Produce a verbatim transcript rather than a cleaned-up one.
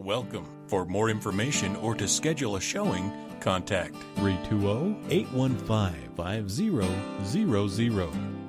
Welcome. For more information or to schedule a showing, contact three two zero, eight one five, five zero zero zero.